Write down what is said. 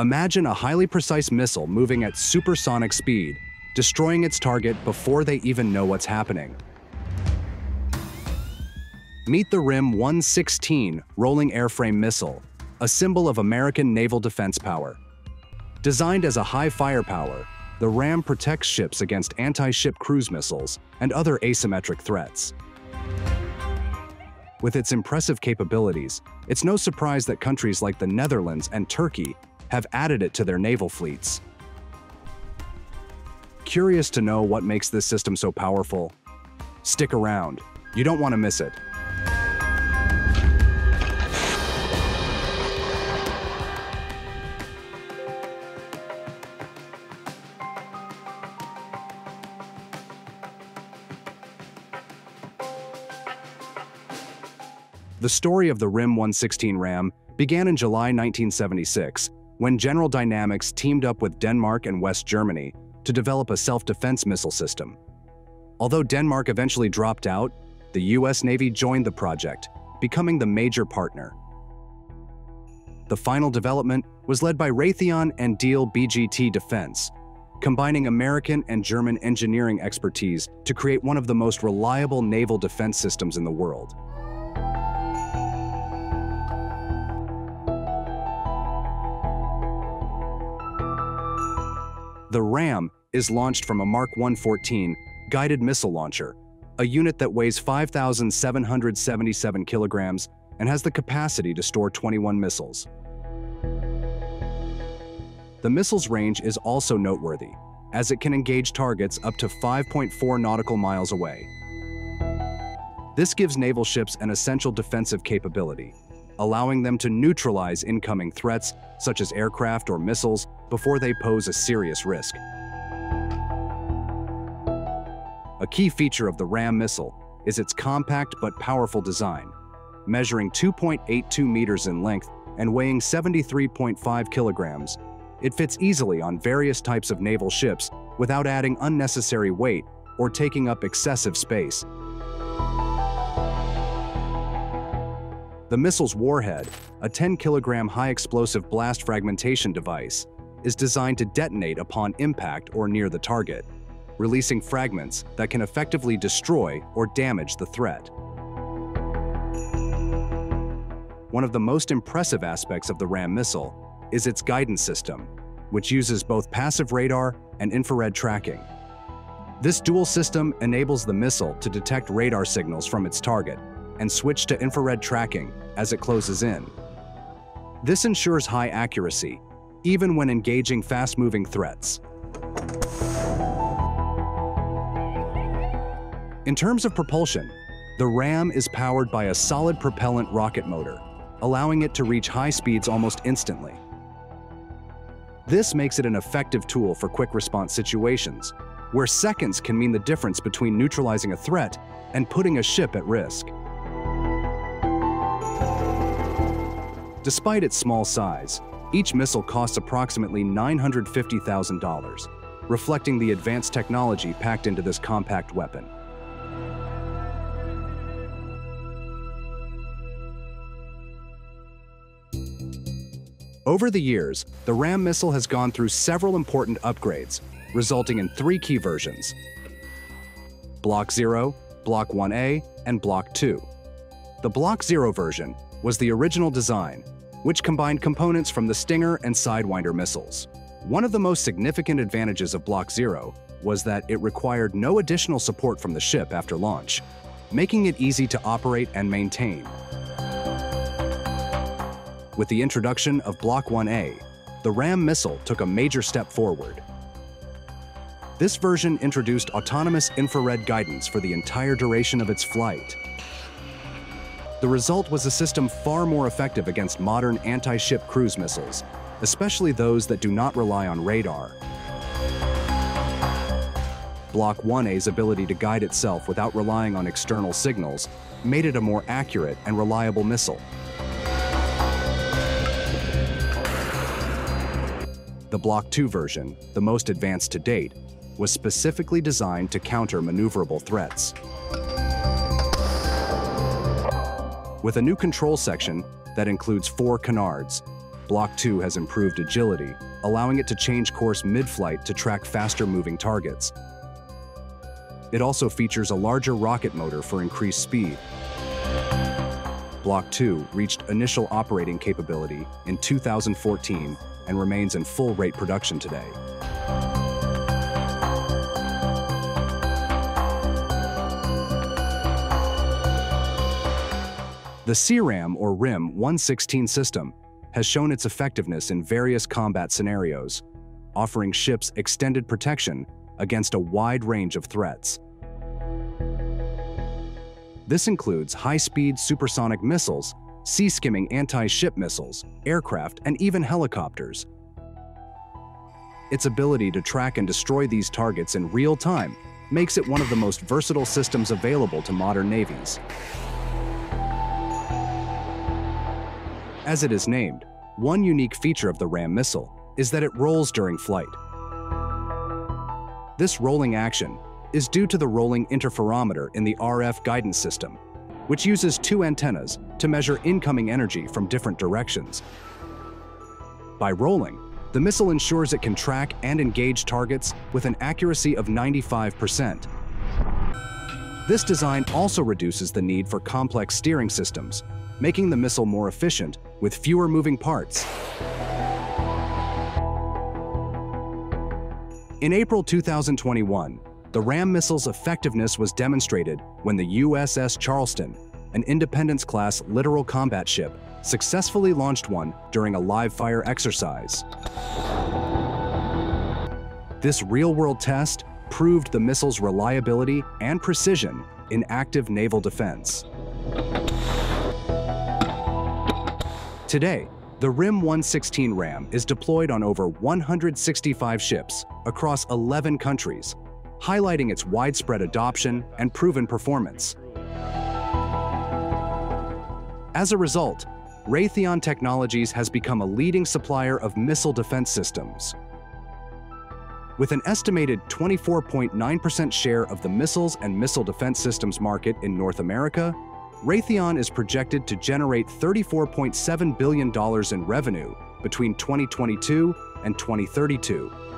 Imagine a highly precise missile moving at supersonic speed, destroying its target before they even know what's happening. Meet the RIM-116 rolling airframe missile, a symbol of American naval defense power. Designed as a high firepower, the RAM protects ships against anti-ship cruise missiles and other asymmetric threats. With its impressive capabilities, it's no surprise that countries like the Netherlands and Turkey have added it to their naval fleets. Curious to know what makes this system so powerful? Stick around, you don't want to miss it. The story of the RIM-116 RAM began in July 1976, when General Dynamics teamed up with Denmark and West Germany to develop a self-defense missile system. Although Denmark eventually dropped out, the US Navy joined the project, becoming the major partner. The final development was led by Raytheon and Diehl BGT Defense, combining American and German engineering expertise to create one of the most reliable naval defense systems in the world. The RAM is launched from a Mark 114 guided missile launcher, a unit that weighs 5,777 kilograms and has the capacity to store 21 missiles. The missile's range is also noteworthy, as it can engage targets up to 5.4 nautical miles away. This gives naval ships an essential defensive capability, allowing them to neutralize incoming threats, such as aircraft or missiles, before they pose a serious risk. A key feature of the RAM missile is its compact but powerful design, measuring 2.82 meters in length and weighing 73.5 kilograms. It fits easily on various types of naval ships without adding unnecessary weight or taking up excessive space. The missile's warhead, a 10-kilogram high-explosive blast fragmentation device, is designed to detonate upon impact or near the target, releasing fragments that can effectively destroy or damage the threat. One of the most impressive aspects of the RAM missile is its guidance system, which uses both passive radar and infrared tracking. This dual system enables the missile to detect radar signals from its target and switch to infrared tracking as it closes in. This ensures high accuracy, even when engaging fast-moving threats. In terms of propulsion, the RAM is powered by a solid propellant rocket motor, allowing it to reach high speeds almost instantly. This makes it an effective tool for quick response situations, where seconds can mean the difference between neutralizing a threat and putting a ship at risk. Despite its small size, each missile costs approximately $950,000, reflecting the advanced technology packed into this compact weapon. Over the years, the RAM missile has gone through several important upgrades, resulting in three key versions: Block 0, Block 1A, and Block 2. The Block 0 version was the original design, which combined components from the Stinger and Sidewinder missiles. One of the most significant advantages of Block 0 was that it required no additional support from the ship after launch, making it easy to operate and maintain. With the introduction of Block 1A, the RAM missile took a major step forward. This version introduced autonomous infrared guidance for the entire duration of its flight. The result was a system far more effective against modern anti-ship cruise missiles, especially those that do not rely on radar. Block 1A's ability to guide itself without relying on external signals made it a more accurate and reliable missile. The Block 2 version, the most advanced to date, was specifically designed to counter maneuverable threats. With a new control section that includes four canards, Block 2 has improved agility, allowing it to change course mid-flight to track faster-moving targets. It also features a larger rocket motor for increased speed. Block 2 reached initial operating capability in 2014 and remains in full-rate production today. The SeaRAM or RIM-116 system has shown its effectiveness in various combat scenarios, offering ships extended protection against a wide range of threats. This includes high-speed supersonic missiles, sea-skimming anti-ship missiles, aircraft, and even helicopters. Its ability to track and destroy these targets in real time makes it one of the most versatile systems available to modern navies. As it is named, one unique feature of the RAM missile is that it rolls during flight. This rolling action is due to the rolling interferometer in the RF guidance system, which uses two antennas to measure incoming energy from different directions. By rolling, the missile ensures it can track and engage targets with an accuracy of 95%. This design also reduces the need for complex steering systems, making the missile more efficient with fewer moving parts. In April 2021, the RAM missile's effectiveness was demonstrated when the USS Charleston, an Independence-class littoral combat ship, successfully launched one during a live-fire exercise. This real-world test proved the missile's reliability and precision in active naval defense. Today, the RIM-116 RAM is deployed on over 165 ships across 11 countries, highlighting its widespread adoption and proven performance. As a result, Raytheon Technologies has become a leading supplier of missile defense systems. With an estimated 24.9% share of the missiles and missile defense systems market in North America, Raytheon is projected to generate $34.7 billion in revenue between 2022 and 2032.